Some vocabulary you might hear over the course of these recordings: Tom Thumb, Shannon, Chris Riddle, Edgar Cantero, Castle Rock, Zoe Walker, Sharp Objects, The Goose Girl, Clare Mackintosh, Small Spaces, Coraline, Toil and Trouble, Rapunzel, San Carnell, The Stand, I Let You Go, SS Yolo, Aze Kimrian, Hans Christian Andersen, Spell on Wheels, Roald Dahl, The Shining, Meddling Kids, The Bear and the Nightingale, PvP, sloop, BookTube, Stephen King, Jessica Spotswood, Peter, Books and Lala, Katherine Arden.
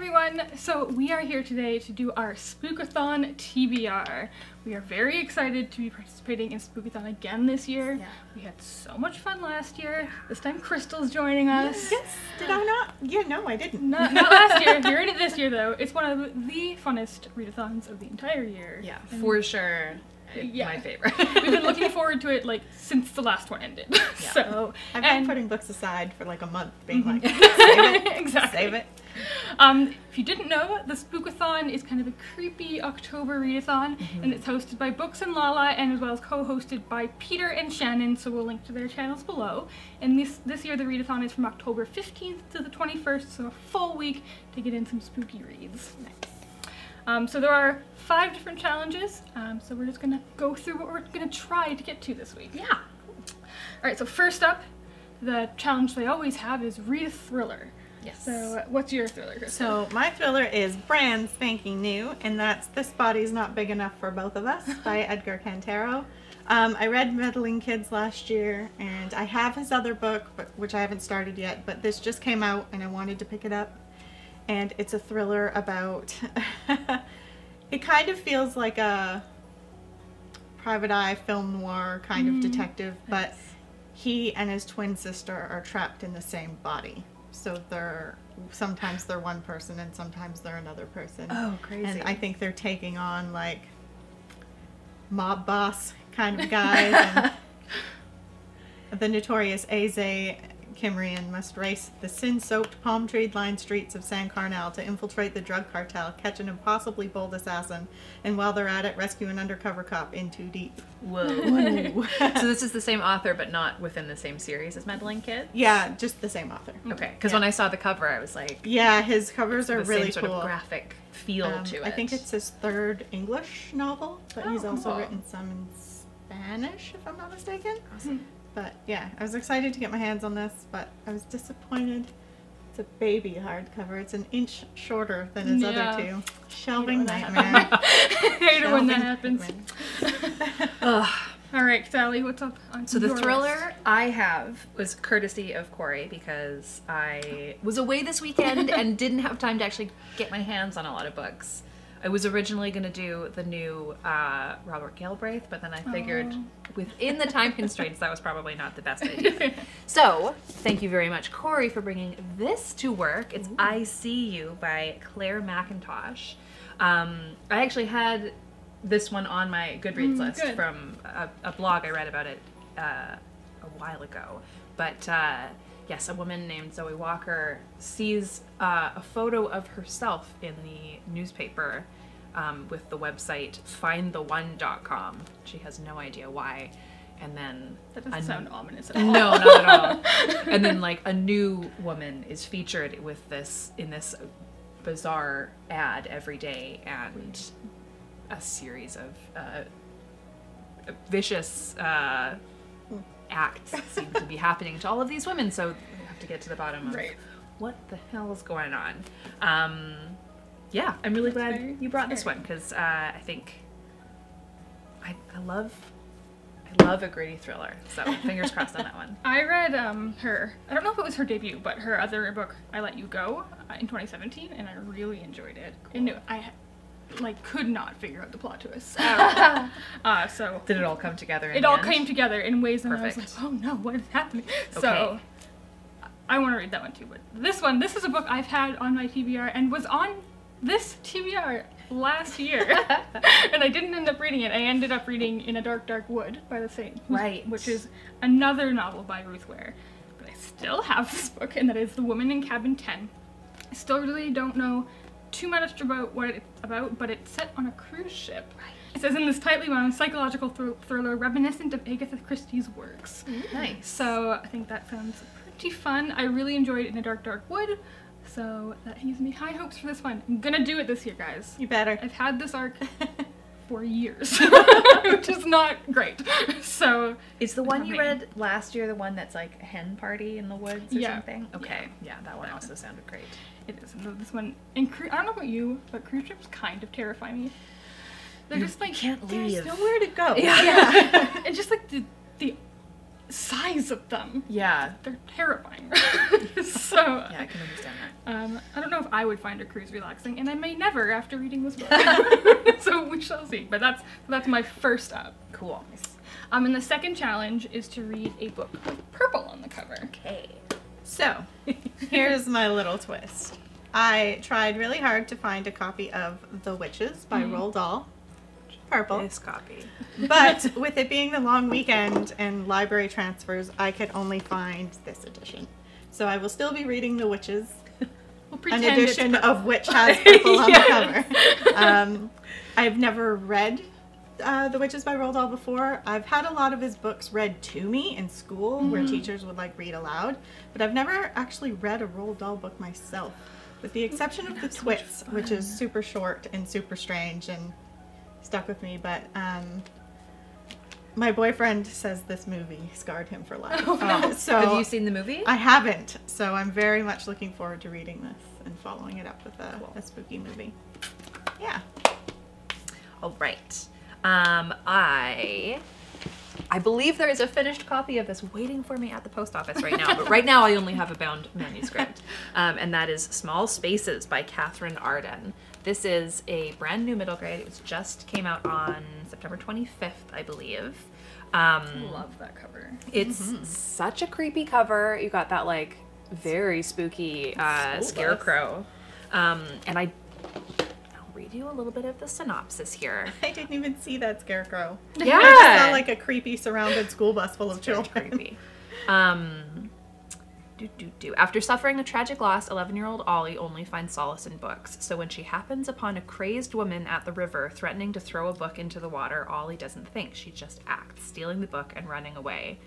everyone! So we are here today to do our Spookathon TBR. We are very excited to be participating in Spookathon again this year. Yeah. We had so much fun last year. This time Crystal's joining us. Yes! Did I not? Yeah, no, I didn't. Not last year. You're in it this year though. It's one of the funnest readathons of the entire year. Yeah, and for sure. Yeah. My favorite. We've been looking forward to it like since the last one ended. Yeah. So I've been putting books aside for like a month, being like, save it, exactly. Save it. If you didn't know, the Spookathon is kind of a creepy October readathon, and it's hosted by Books and Lala, and as well as co-hosted by Peter and Shannon, so we'll link to their channels below. And this year the readathon is from October 15th to the 21st, so a full week to get in some spooky reads. Nice. So there are 5 different challenges, so we're just going to go through what we're going to try to get to this week. Yeah. Cool. Alright, so first up, the challenge they always have is read a thriller. Yes. So what's your thriller, Crystal? So my thriller is brand spanking new, and that's This Body's Not Big Enough for Both of Us by Edgar Cantero. I read Meddling Kids last year, and I have his other book, which I haven't started yet, but this just came out and I wanted to pick it up. And it's a thriller about, it kind of feels like a private eye film noir kind of detective, but he and his twin sister are trapped in the same body. So sometimes they're one person and sometimes they're another person. Oh, crazy. And I think they're taking on like mob boss kind of guys. And the notorious Aze Kimrian must race the sin-soaked, palm-tree-lined streets of San Carnell to infiltrate the drug cartel, catch an impossibly bold assassin, and while they're at it, rescue an undercover cop in too deep. Whoa. So this is the same author, but not within the same series as Meddling Kids? Yeah, just the same author. Okay, because when I saw the cover, I was like... Yeah, his covers are really cool. The same sort of graphic feel to it. I think it's his 3rd English novel, but he's also written some in Spanish, if I'm not mistaken. Awesome. But yeah, I was excited to get my hands on this, but I was disappointed. It's a baby hardcover. It's an inch shorter than his other two. Shelving nightmare. I hate when that happens. All right, Sally, what's up on your list? The thriller I have was courtesy of Corey because I was away this weekend and didn't have time to actually get my hands on a lot of books. I was originally going to do the new Robert Galbraith, but then I figured within the time constraints, that was probably not the best idea. So thank you very much, Corey, for bringing this to work. It's I See You by Clare Mackintosh. I actually had this one on my Goodreads list from a blog I read about it a while ago. But yes, a woman named Zoe Walker sees a photo of herself in the newspaper with the website FindTheOne.com. She has no idea why. And then... That doesn't sound ominous at all. No, not at all. And then like a new woman is featured with this in this bizarre ad every day, and a series of vicious... acts seem to be happening to all of these women, so we have to get to the bottom of what the hell is going on. Yeah, I'm really glad you brought this one because I think I love a gritty thriller, so fingers crossed on that one. I read I don't know if it was her debut, but her other book, I Let You Go, in 2017, and I really enjoyed it. Cool. And I like could not figure out the plot twist at all. So did it all come together? It all came together in ways that I was like, oh no, what is happening? Okay. So I want to read that one too, but this is a book I've had on my TBR and was on this TBR last year, and I didn't end up reading it. I ended up reading In a Dark, Dark Wood by the same, which is another novel by Ruth Ware. But I still have this book, and that is The Woman in Cabin 10. I still really don't know too much about what it's about, but it's set on a cruise ship. It says in this tightly wound psychological thriller reminiscent of Agatha Christie's works. Nice. So I think that sounds pretty fun. I really enjoyed In a Dark, Dark Wood, so that gives me high hopes for this one. I'm gonna do it this year, guys. You better. I've had this arc for years, which is not great. So is the one you read last year the one that's like a hen party in the woods or something? Okay. Yeah, that one also sounded great. It is. And this one, and I don't know about you, but cruise ships kind of terrify me. They're just like, can't leave. There's nowhere to go. Yeah. And just like the size of them. Yeah. They're terrifying. So. Yeah, I can understand that. I don't know if I would find a cruise relaxing, and I may never after reading this book. So we shall see. But that's my first up. Cool. And the second challenge is to read a book with purple on the cover. Okay. So, here's my little twist. I tried really hard to find a copy of The Witches by Roald Dahl. Purple. This copy. But with it being the long weekend and library transfers, I could only find this edition. So I will still be reading The Witches, an edition of which has purple on the cover. I've never read The Witches by Roald Dahl before. I've had a lot of his books read to me in school where teachers would like read aloud, but I've never actually read a Roald Dahl book myself, with the exception of The Twits, which is super short and super strange and stuck with me. But my boyfriend says this movie scarred him for life. Oh, no. So have you seen the movie? I haven't, so I'm very much looking forward to reading this and following it up with a spooky movie. Yeah. All right. I believe there is a finished copy of this waiting for me at the post office right now, but right now I only have a bound manuscript, and that is Small Spaces by Katherine Arden. This is a brand new middle grade. It was just came out on September 25th, I believe. Love that cover. It's such a creepy cover. You got that like very spooky scarecrow, and I'll read you a little bit of the synopsis here. I didn't even see that scarecrow. Yeah, I just saw like a creepy surrounded school bus full of children. Creepy. After suffering a tragic loss, 11-year-old Ollie only finds solace in books. So when she happens upon a crazed woman at the river threatening to throw a book into the water, Ollie doesn't think. She just acts, stealing the book and running away.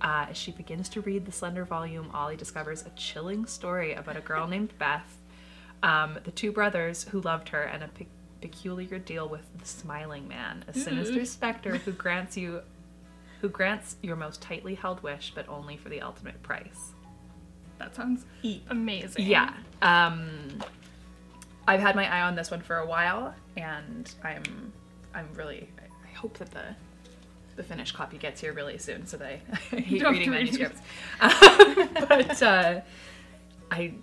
As she begins to read the slender volume, Ollie discovers a chilling story about a girl named Beth, the two brothers who loved her, and a peculiar deal with the smiling man, a sinister specter who grants your most tightly held wish, but only for the ultimate price. That sounds amazing. Yeah. I've had my eye on this one for a while, and I'm really, I hope that the finished copy gets here really soon, so that I hate reading manuscripts. But I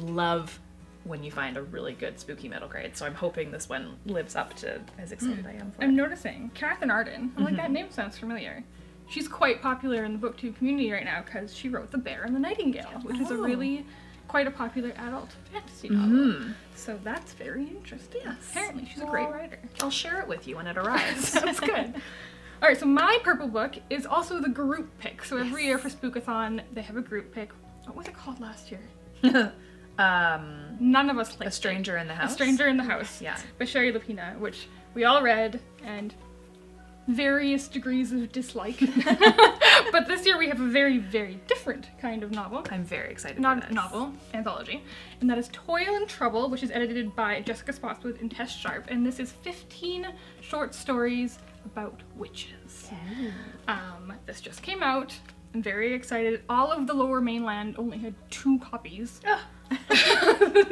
love when you find a really good spooky middle grade, so I'm hoping this one lives up to as excited I am for it. I'm noticing Katherine Arden. I'm like, that name sounds familiar. She's quite popular in the BookTube community right now because she wrote The Bear and the Nightingale, which is a really quite a popular adult fantasy novel. So that's very interesting. Yes. Apparently she's a great writer. I'll share it with you when it arrives. Sounds good. All right, so my purple book is also the group pick. So every year for Spookathon, they have a group pick. What was it called last year? None of us liked A Stranger in the House. Yeah. By Sherry Lupina, which we all read and various degrees of dislike. But this year we have a very, very different kind of novel. I'm very excited about this. Not novel, anthology. And that is Toil and Trouble, which is edited by Jessica Spotswood and Tess Sharp. And this is 15 short stories about witches. Yeah. This just came out. I'm very excited. All of the Lower Mainland only had 2 copies.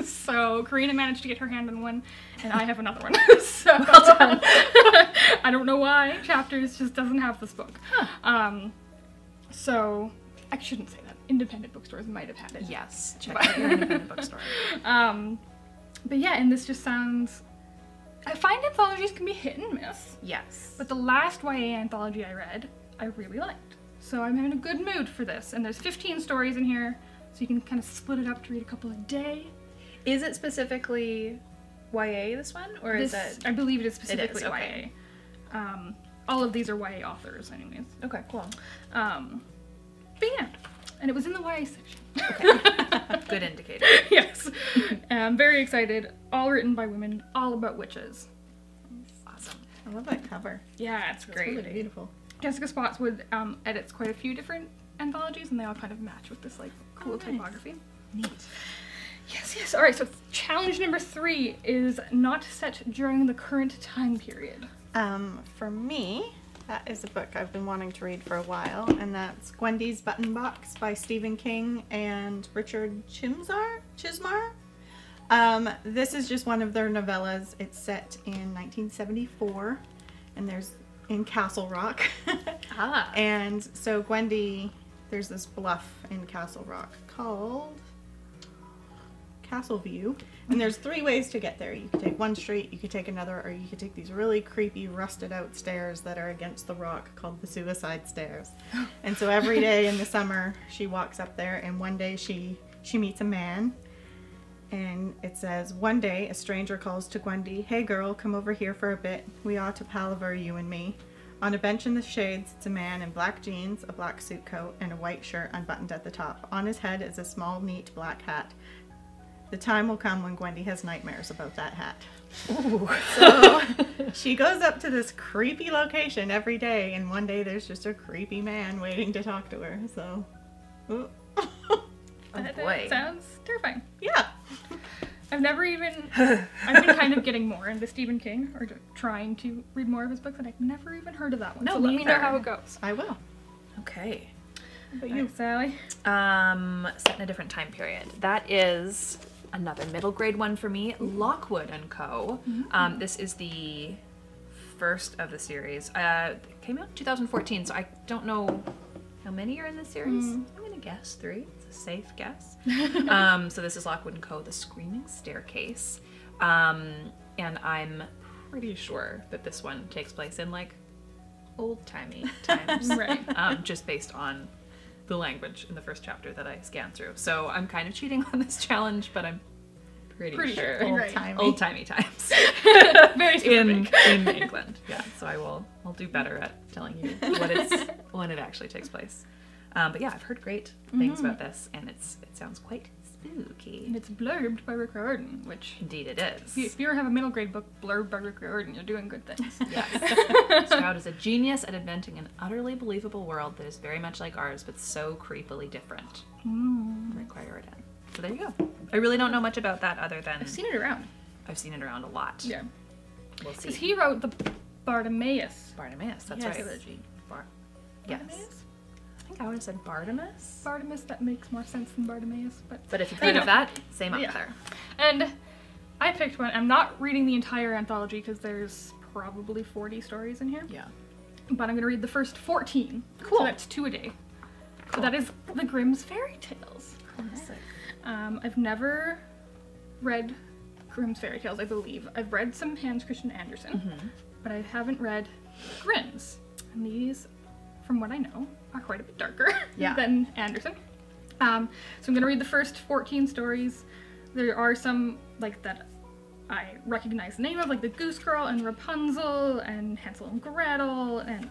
So Karina managed to get her hand on one, and I have another one. So well done. I don't know why Chapters just doesn't have this book. So I shouldn't say that. Independent bookstores might have had it. Yes, check out your independent bookstore. But yeah, and this just sounds. I find anthologies can be hit and miss. Yes. But the last YA anthology I read, I really liked. So I'm in a good mood for this, and there's 15 stories in here, so you can kind of split it up to read a couple a day. Is it specifically YA, this one, or is it? I believe it is specifically YA. All of these are YA authors, anyways. Okay, cool. But yeah, and it was in the YA section. Okay. Good indicator. Yes. I'm very excited. All written by women, all about witches. Awesome. I love that cover. Yeah, it's great. It's really beautiful. Jessica Spotswood edits quite a few different anthologies, and they all kind of match with this like cool typography. Neat. Yes, yes. All right, so challenge number 3 is not set during the current time period. For me, that is a book I've been wanting to read for a while, and that's Gwendy's Button Box by Stephen King and Richard Chismar. This is just one of their novellas. It's set in 1974, and there's in Castle Rock. Ah. And so Gwendy, there's this bluff in Castle Rock called Castle View, and there's three ways to get there. You could take one street, you could take another, or you could take these really creepy rusted out stairs that are against the rock called the Suicide Stairs. And so every day in the summer she walks up there, and one day she meets a man, and it says, one day a stranger calls to Gwendy, "Hey girl, come over here for a bit. We ought to palaver, you and me." On a bench in the shade sits a man in black jeans, a black suit coat, and a white shirt unbuttoned at the top. On his head is a small, neat black hat. The time will come when Gwendy has nightmares about that hat. Ooh. So she goes up to this creepy location every day, and one day there's just a creepy man waiting to talk to her. So, oh boy. That sounds terrifying. Yeah. I've never even, I've been kind of getting more into Stephen King, or trying to read more of his books, and I've never even heard of that one. No, so let me know how it goes. I will. Okay. What about you, Sally? Set in a different time period. That is another middle grade one for me, Lockwood and Co. Mm-hmm. This is the first of the series. It came out in 2014, so I don't know how many are in the series. Mm. I'm gonna guess three. Safe guess. So this is Lockwood & Co. The Screaming Staircase. And I'm pretty sure that this one takes place in like old-timey times. Right. Just based on the language in the first chapter that I scanned through. So I'm kind of cheating on this challenge, but I'm pretty sure. Old-timey times. Very specific. In England. Yeah. So I'll do better at telling you when it actually takes place. But yeah, I've heard great things about this, and it sounds quite spooky. And it's blurbed by Rick Riordan, which... Indeed it is. If you ever have a middle grade book blurbed by Rick Riordan, you're doing good things. Yes. Stroud is a genius at inventing an utterly believable world that is very much like ours, but so creepily different. Mm. Rick Riordan. So there you go. I really don't know much about that other than... I've seen it around. I've seen it around a lot. Yeah. We'll see. Because he wrote the Bartimaeus. Bartimaeus, that's right. Trilogy. Yes. Bartimaeus? I think I would have said Bartimaeus. Bartimaeus, that makes more sense than Bartimaeus, but if you've heard of that, same author. Yeah. And I picked one. I'm not reading the entire anthology because there's probably 40 stories in here. Yeah. But I'm gonna read the first 14. Cool. So that's 2 a day. Cool. So that is the Grimm's Fairy Tales. Classic. I've never read Grimm's Fairy Tales, I believe. I've read some Hans Christian Andersen, but I haven't read Grimm's. And these, from what I know, are quite a bit darker than Andersen. So I'm gonna read the first 14 stories. There are some like that I recognize the name of, like The Goose Girl and Rapunzel and Hansel and Gretel, and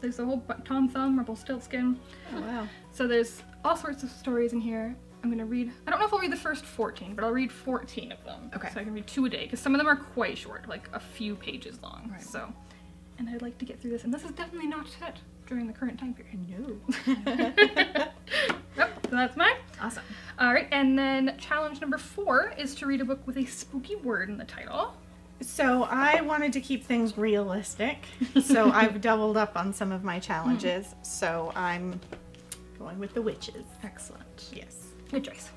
there's a whole Tom Thumb, Rumpelstiltskin. Oh wow. So there's all sorts of stories in here. I'm gonna read, I don't know if I'll read the first 14, but I'll read 14 of them. Okay. So I can read 2 a day, because some of them are quite short, like a few pages long. Right. So, and I'd like to get through this, and this is definitely not set during the current time period. No. Yep, so that's mine. Awesome. All right, and then challenge number 4 is to read a book with a spooky word in the title. So I wanted to keep things realistic, so I've doubled up on some of my challenges. So I'm going with The Witches. Excellent. Yes. Good choice.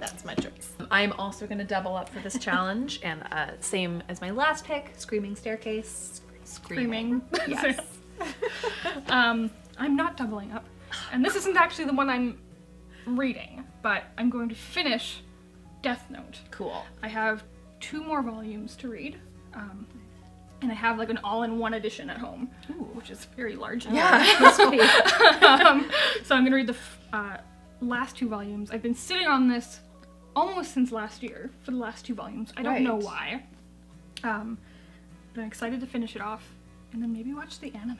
That's my choice. I'm also going to double up for this challenge, and same as my last pick, Screaming Staircase. Screaming. Yes. I'm not doubling up, and this isn't actually the one I'm reading, but I'm going to finish Death Note. Cool. I have 2 more volumes to read, and I have like an all-in-one edition at home. Ooh. Which is very large. Yeah. So I'm gonna read the last 2 volumes. I've been sitting on this almost since last year for the last 2 volumes. I don't know why, but I'm excited to finish it off. And then maybe watch the anime.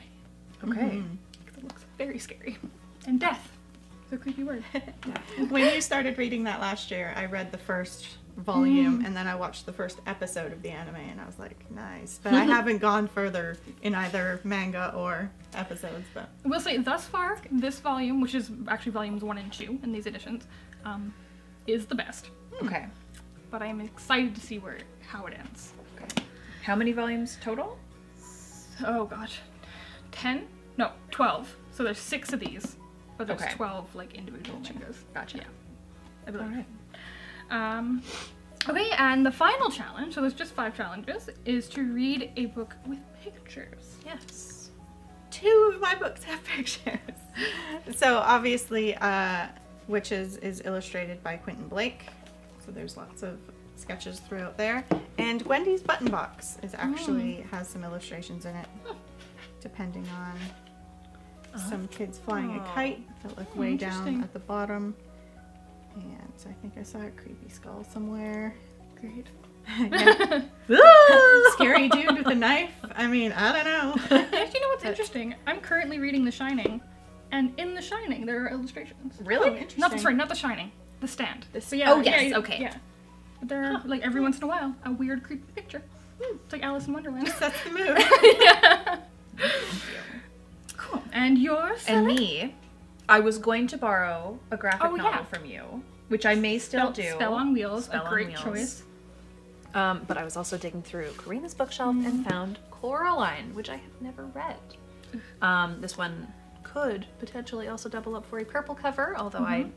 Okay. Because it looks very scary. And death. It's a creepy word. When you started reading that last year, I read the first volume, and then I watched the first episode of the anime, and I was like, nice. But I haven't gone further in either manga or episodes. But we'll say, thus far, this volume, which is actually volumes 1 and 2 in these editions, is the best. Okay. But I am excited to see how it ends. Okay. How many volumes total? Oh gosh, 10? No, 12. So there's 6 of these, but there's 12 like individual mangas. Gotcha. Yeah. I believe. All right. Okay, and the final challenge, so there's just 5 challenges, is to read a book with pictures. Yes. two of my books have pictures. So obviously Witches is illustrated by Quentin Blake, so there's lots of sketches throughout there. And Gwendy's Button Box is actually has some illustrations in it, depending on some kids flying a kite that look way down at the bottom. And I think I saw a creepy skull somewhere. Great. Scary dude with a knife. I mean, I don't know. You know what's interesting? I'm currently reading The Shining, and in The Shining there are illustrations. Really? Oh, interesting. Not, sorry, not The Shining. The Stand. So yeah, oh yes, yeah, okay. Yeah. There are, like, every once in a while, a weird, creepy picture. It's like Alice in Wonderland. That's the move. Yeah. Cool. And yours? And me. I was going to borrow a graphic novel from you, which I may still do. Spell on Wheels, a great choice. But I was also digging through Karina's bookshelf and found Coraline, which I have never read. This one could potentially also double up for a purple cover, although I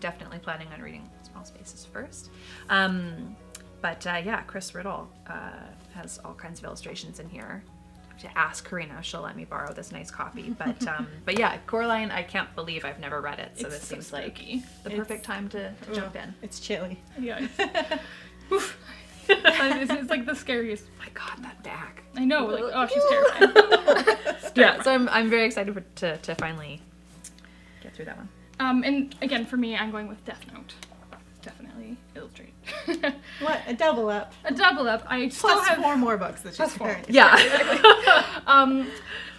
definitely planning on reading Small Spaces first. Yeah, Chris Riddle has all kinds of illustrations in here. I have to ask Karina if she'll let me borrow this nice copy. But but yeah, Coraline, I can't believe I've never read it, so it's this seems spooky. Like the perfect time to jump in. It's chilly. Yeah. It's like the scariest. Oh my god, that back. I know. Like, oh, she's terrified. Yeah, so I'm very excited to finally get through that one. And again, for me, I'm going with Death Note. Definitely illustrated. What? A double up. A double up. I still have four more books that she's read. Yeah.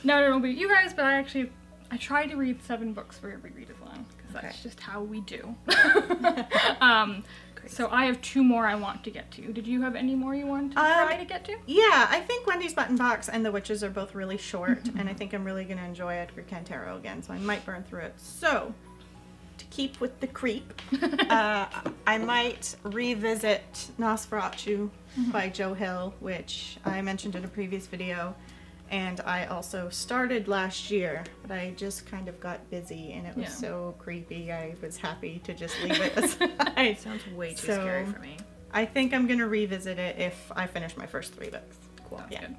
Now I don't know about you guys, but I actually, I try to read 7 books for every read-a-thon, because that's just how we do. So I have 2 more I want to get to. Did you have any more you want to try to get to? Yeah, I think Gwendy's Button Box and The Witches are both really short, and I think I'm really going to enjoy Edgar Cantero again, so I might burn through it. So, to keep with the creep, I might revisit Nosferatu by Joe Hill, which I mentioned in a previous video, and I also started last year, but I just kind of got busy, and it was so creepy, I was happy to just leave it aside. It sounds way too scary for me. I think I'm going to revisit it if I finish my first 3 books. Cool. That's good.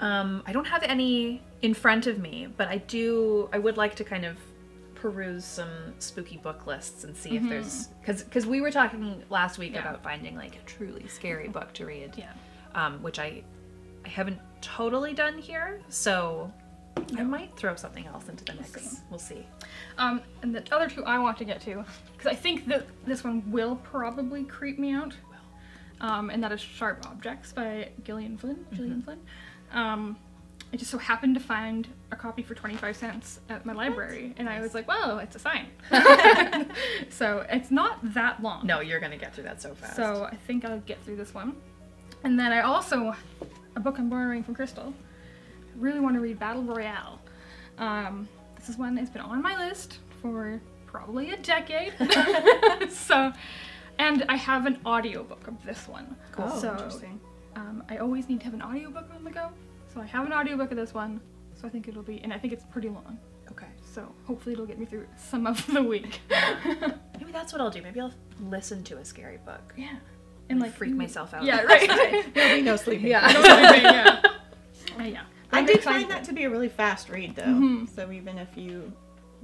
I don't have any in front of me, but I would like to kind of peruse some spooky book lists and see if there's, because we were talking last week about finding like a truly scary book to read, which I haven't totally done here, so I might throw something else into the mix. We'll see. And the other 2 I want to get to, because I think that this one will probably creep me out, and that is Sharp Objects by Gillian Flynn. I just so happened to find a copy for 25¢ at my library, and I was like, "Whoa, it's a sign." So it's not that long. No, you're gonna get through that so fast. So I think I'll get through this one, and then I also a book I'm borrowing from Crystal. I really want to read Battle Royale. This is one that's been on my list for probably a decade. And I have an audiobook of this one. Cool. Oh, so, interesting. I always need to have an audiobook on the go. So I have an audiobook of this one, so I think it'll be, and I think it's pretty long. Okay. So hopefully it'll get me through some of the week. Maybe that's what I'll do. Maybe I'll listen to a scary book. Yeah. And like freak myself out. Yeah, right. There'll be no sleeping. Yeah. No sleeping, yeah. Yeah. I did find that to be a really fast read though. So even if you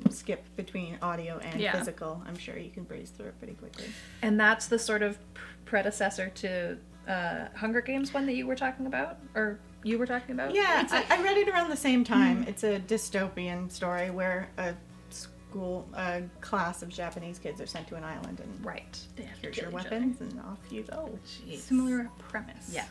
skip between audio and physical, I'm sure you can breeze through it pretty quickly. And that's the sort of predecessor to Hunger Games one that you were talking about, or you were talking about? Yeah, I read it around the same time. It's a dystopian story where a class of Japanese kids are sent to an island, and they have here's your weapons, and off you go. Jeez. Similar premise. Yes.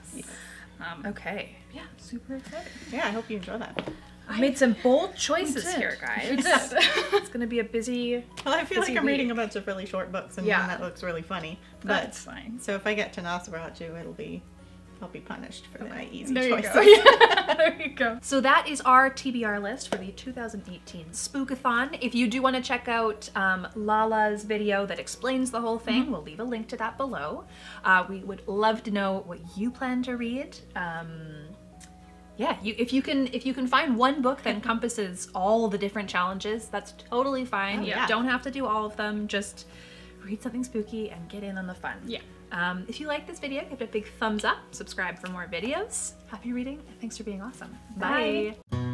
Okay. Yeah, super excited. Yeah, I hope you enjoy that. I made some bold choices here, guys. It's gonna be a busy. Well, I feel like I'm reading a bunch of really short books, and one that looks really funny. But that's fine. So if I get to Nosferatu, I'll be punished for my easy choices. There you go. There you go. So that is our TBR list for the 2018 Spookathon. If you do want to check out Lala's video that explains the whole thing, we'll leave a link to that below. We would love to know what you plan to read. Yeah, if you can find one book that encompasses all the different challenges, that's totally fine. You don't have to do all of them. Just read something spooky and get in on the fun. Yeah. If you like this video, give it a big thumbs up, subscribe for more videos. Happy reading, and thanks for being awesome. Bye. Bye.